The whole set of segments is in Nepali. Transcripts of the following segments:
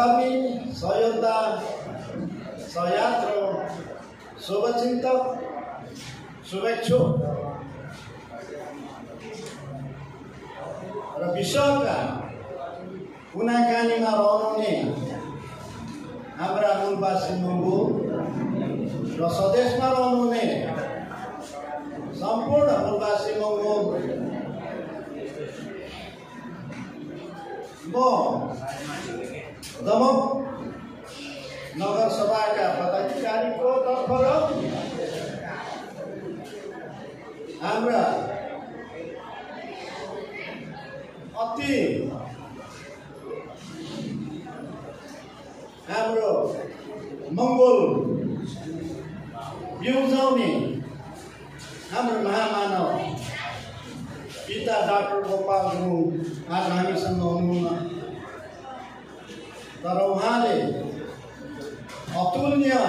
Kami, Soyota, Soyatro, Sobat Cinta, Sobatcu. Bisakah gunakan yang orang-orang Abraham Basin Mumbu Rosodes Maromune Sampurna Basin Mumbu Bo Damok Nagar Sabaka Patakari Kota Parang Abraham Ati Amro Mongol Biuzauni Amro Mahamanav Pita Dr. Gopal Guru Aaj hami sanga hununa tara uhale atulya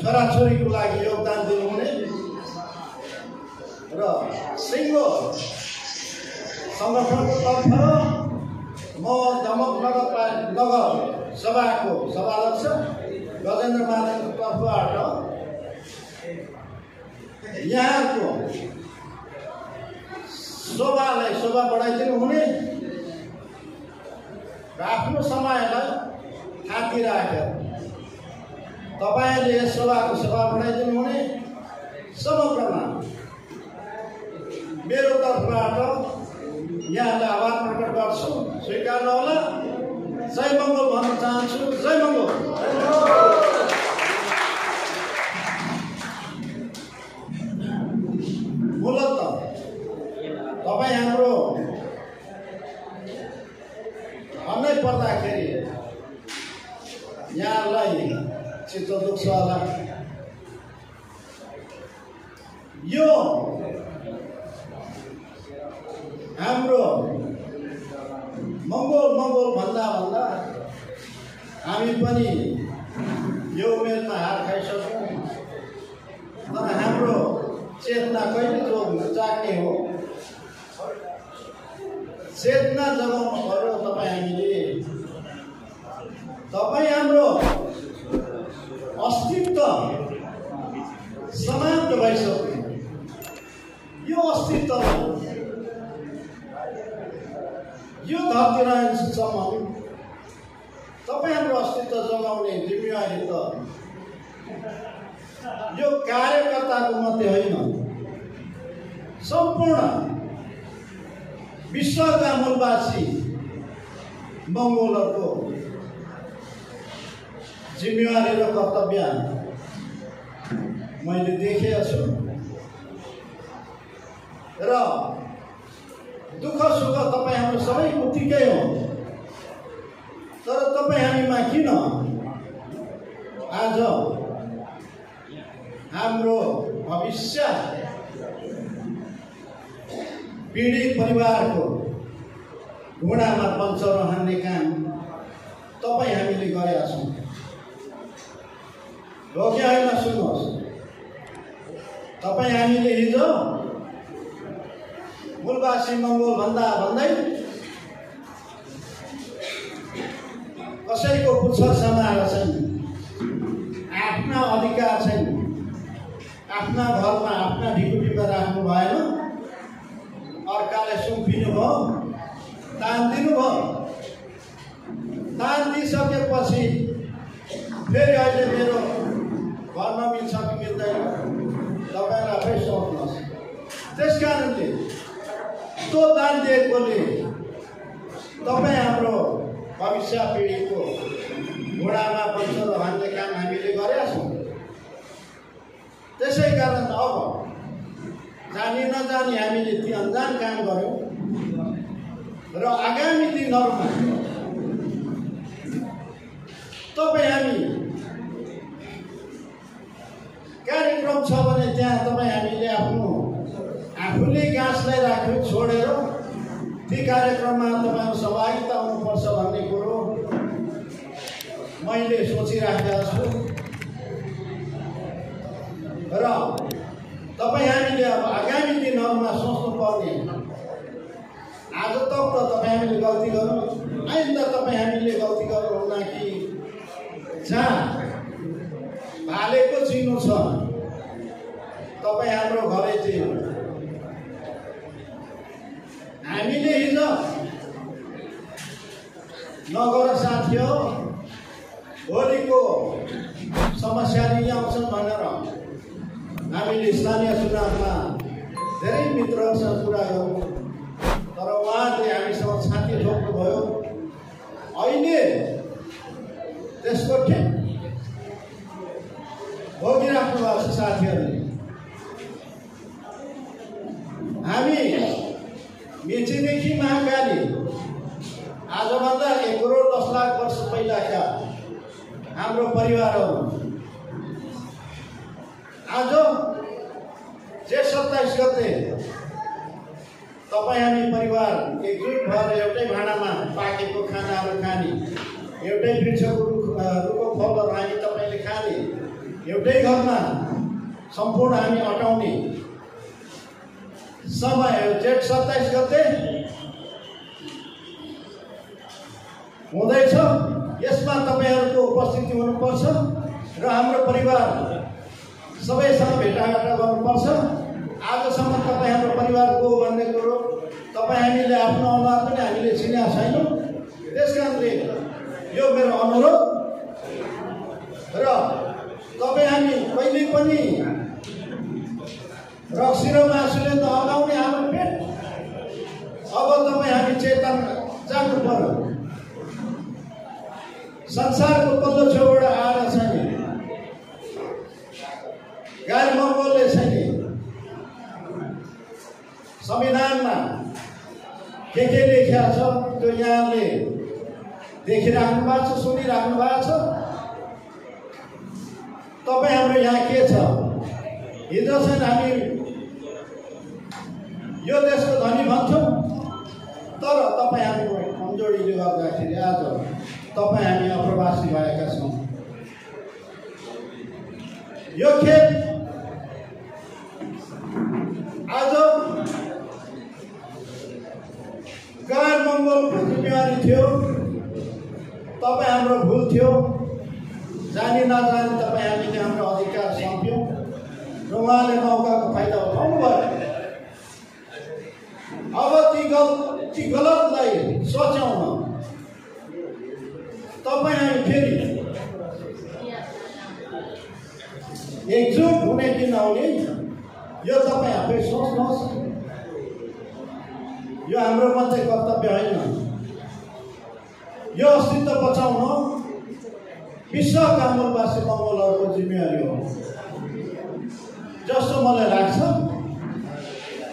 छोराछोरीको लागि योगदान दिनुहुने र सिङ्गो संगठनको तर्फबाट म दमक नगर सभाको सभाध्यक्ष गजेन्द्र महाजनको तर्फबाट यहाँको सभालाई सभा बढाइदिनु हुने र आफ्नो समयलाई खाती राखेर तपाईले यस सभाको सभा बढाइदिनु हुने समग्रमा मेरो तर्फबाट यहाँलाई आभार प्रकट गर्छु स्वीकार होला जय मङ्गल भन्न चाहन्छु जय मङ्गल मूलत तपाई हाम्रो भन्नै पर्दाखेरि यहाँलाई चित्त दुख्छ होला यो हाम्रो मङ्गल भन्दा हामी पनि यो उमेरमा हार खाइसक्यौं तर हाम्रो चेतना कहिले जाग्ने हो चेतना जगाउनु पर्यो तपाई हामीले तपाई हाम्रो अस्तित्व समाप्त भइसक्यो यो अस्तित्व यो धरती रहन्छसम्म तपाई हाम्रो अस्तित्व जगाउने जिम्मेवारी त यो कार्यकर्ताको मात्रै होइन सम्पूर्ण विश्वका मूलवासी मङ्गोलहरुको जिम्मेवारी र कर्तव्य मैले देखेको छु र दुःख सुख तपाई हाम्रो सबै उत्तिकै हो तर तपाई हामीमा किन आज हाम्रो भविष्य पीढी परिवारको ढुँडामा पञ्चर हान्ने काम तपाई हामीले गरेका छौं हो कि होइन सुन्नुहोस् तपाई हामीले हिजो मूलवासी मङ्गोल भन्दै कसैको पुच्छर समाएर छैन आफ्ना अधिकार छैन आफ्ना घरमा आफ्ना ढिकुटीमा राख्नु भएन अर्काले सुम्पिनु भयो तान दिनु भयो तान दिइसकेपछि फेरि अहिले मेरो घरमा मिल्छ कि मिल्दैन तपाईँलाई आफै सोच्नुहोस् त्यसकारणले तो दान दिएकोले तपाई हाम्रो भविष्य पीढीको घुँडामा बन्छ भन्ने काम हामीले गरेका छौं त्यसै कारण अब जानी नजानी हामीले ती अन्जान काम गर्यौं र आगामी दिनहरुमा तपाई हामी कार्यक्रम छ भने त्यहाँ तपाई हामीले आफ्नो आफूले गाँसलाई राख्यो छोडेर ती कार्यक्रममा तपाईहरु सहभागिता हुनुपर्छ भन्ने कुरो मैले सोचिराखेको छु र तपाई हामीले अब आगामी दिनहरुमा सोच्नुपर्ने आज तक त तपाईहरुले गल्ती गर्नु आइन्दा तपाई हामीले गल्ती गर्नुहुन्न कि जहाँ भालेको चिनो छ तपाई हाम्रो घरेटी हो। हामीले हिजो नगर साथीहरु होलीको समस्या लिएर आउँछन् भनेर हामीले स्थानीय सुनामा धेरै मित्रहरुसँग कुरा गर्यौं, तर उहाँले हामीसँग छाती ठोक्नु भयो। अहिले त्यसको ठिक भोगिराख्नु भएको छ साथीहरुले। हामी मेचीदेखि महाकाली आजभन्दा 1 करोड 10 लाख वर्ष पहिलाका हाम्रो परिवारहरु आज जेठ 27 गते तपाई हामी परिवार एकजुट भएर एउटै भाँडामा पाकेको खानाहरु खाने, एउटै वृक्षको रुखको फलहरु हामी तपाईले खाने, एउटै घरमा सम्पूर्ण हामी अटाउने समय जेठ 27 गते हुँदैछ। यसमा तपाईहरुको उपस्थिति हुनुपर्छ र हाम्रो परिवार सबैसँग भेटघाट गर्नुपर्छ। आजसम्म तपाई हाम्रो परिवारको भन्ने कुरो तपाई हामीले आफ्नो अनुहार पनि हामीले चिनेका छैनौं। त्यसकारणले यो मेरो अनुरोध र तपाई हामी कहिले पनि रक्सी र मासुले त अगाउने हाम्रो पेट, अब तपाई हामी चेतन जाग्नु पर्यो। संसारको पल्लो छेउबाट आएर छैन गाली मङ्गोलले छैन संविधानमा के लेख्या छ त्यो यहाँले देखिराख्नु भएको छ, सुनिराख्नु भएको छ। तपाई हाम्रो यहाँ के छ? हिजो चाहिँ हामी यो देशको धनी भन्छौं, तर तपाई हाम्रो कमजोरीले गर्दाखेरि आज तपाई हामी अप्रवासी भएका छौं। यो खेल आज गैर मङ्गोलको जिम्मेवारी थियो, तपाई हाम्रो भूल थियो। जानी नजानी तपाई हामीले हाम्रो अधिकार सौंप्यौं र उहाँले मौकाको फाइदा उठाउनु भयो। अब ती गलतलाई सोच्याउन तपाई हामी फेरि एकजुट हुने कि नहुने यो तपाई आफै सोच्नुहोस्। यो हाम्रो मात्रै कर्तव्य होइन, यो अस्तित्व बचाउन विश्वका मूलवासी मङ्गोलहरुको जिम्मेवारी हो जस्तो मलाई लाग्छ।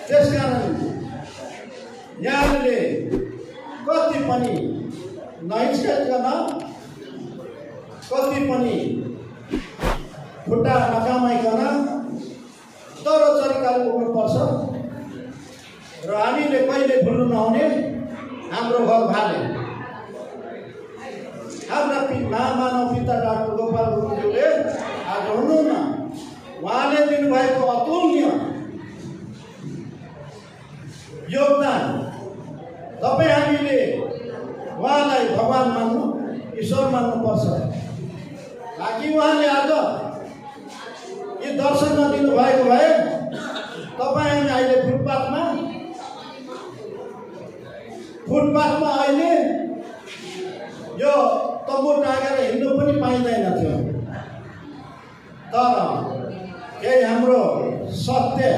त्यसकारण यहाँले कति पनि नहिचकिचाइकन, कति पनि खुट्टा नकमाइकन तर तरिकाले उठ्नुपर्छ। र हामीले कहिले भुल्नु नहुने हाम्रो घर भाले। हाम्रा महामानव पिता डाक्टर गोपाल गुरुङज्यूले आज हुनुहुन्न, उहाँले दिनुभएको अतुलनीय योगदान तपाईँ हामीले उहाँलाई भगवान मान्नु, ईश्वर मान्नुपर्छ। ताकि उहाँले आज यो दर्शन नदिनुभएको भए तपाईँ हामी अहिले फुटपाथमा अहिले यो तम्बु टाँगेर हिँड्नु पनि पाइँदैन थियो। तर केही हाम्रो सत्य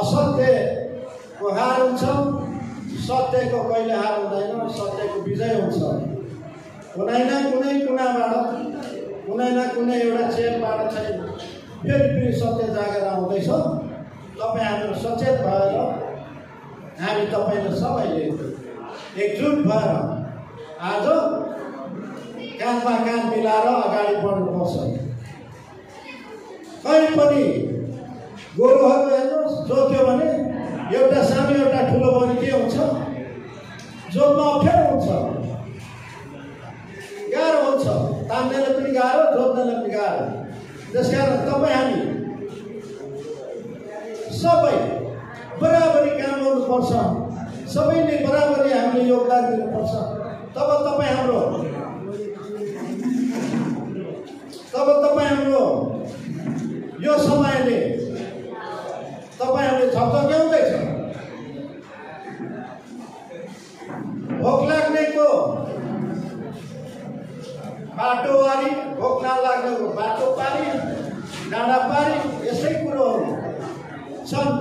असत्यको हार हुन्छ, सत्यको कहिले हार हुँदैन, सत्यको विजय हुन्छ। कुनै न कुनै कुनाबाट, कुनै न कुनै एउटा चेपबाट चाहिँ फेरि सत्य जागेर आउँदैछ। तपाईँ हाम्रो सचेत भएर हामी तपाईँ सबैले एकजुट भएर आज काँधमा काँध मिलाएर अगाडि बढ्नुपर्छ। कहीँ पनि गोरुहरू हेर्नुहोस् जोत्यो भने एउटा सानो एउटा ठुलो भने के हुन्छ? जोत्न अप्ठ्यारो हुन्छ, गाह्रो हुन्छ, तान्नेले पनि गाह्रो, जोत्नेले पनि गाह्रो। त्यसकारण तपाईँ हामी सबै बराबरी काम गर्नुपर्छ। सबैले बराबरी हामीले योगदान दिनुपर्छ। तब तपाईं हाम्रो यो समयले तपाईंहरूले झकझक्याउँदैछ। भोक लाग्नेको बाटो वाली, भोक नलाग्नेको बाटो पारी, डाँडा पारी, यसै कुरोहरु छन्।